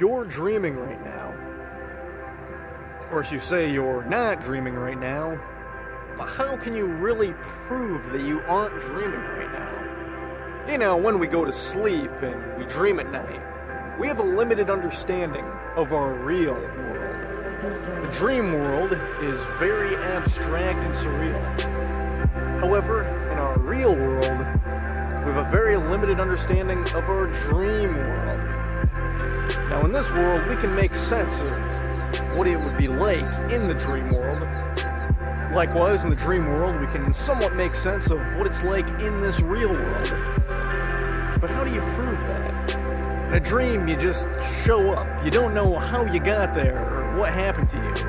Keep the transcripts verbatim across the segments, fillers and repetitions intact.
you're dreaming right now. Of course, you say you're not dreaming right now, but how can you really prove that you aren't dreaming right now? You know, when we go to sleep and we dream at night, we have a limited understanding of our real world. The dream world is very abstract and surreal. However, in our real world, we have a very limited understanding of our dream world. Now, in this world, we can make sense of what it would be like in the dream world. Likewise, in the dream world, we can somewhat make sense of what it's like in this real world. But how do you prove that? In a dream, you just show up. You don't know how you got there or what happened to you.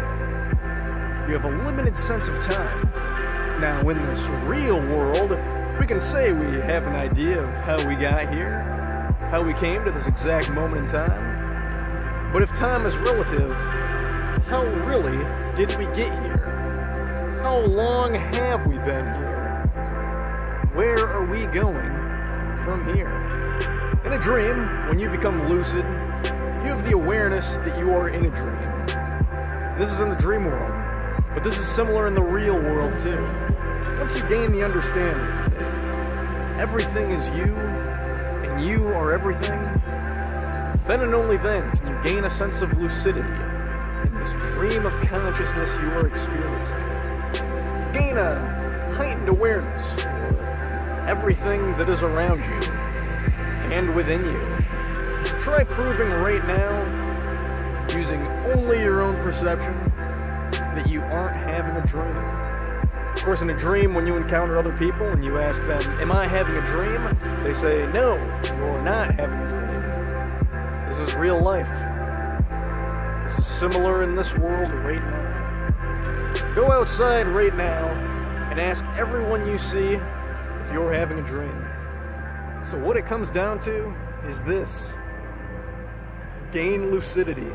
You have a limited sense of time. Now, in this real world, we can say we have an idea of how we got here, how we came to this exact moment in time. But if time is relative, how really did we get here? How long have we been here? Where are we going from here? In a dream, when you become lucid, you have the awareness that you are in a dream. This is in the dream world, but this is similar in the real world too. Once you gain the understanding that everything is you, and you are everything, then and only then can you gain a sense of lucidity in this dream of consciousness you are experiencing. You gain a heightened awareness for everything that is around you and within you. Try proving right now, using only your own perception, that you aren't having a dream. Of course, in a dream, when you encounter other people and you ask them, am I having a dream? They say, no, you're not having a dream. This is real life. This is similar in this world right now. Go outside right now and ask everyone you see if you're having a dream. So what it comes down to is this: gain lucidity.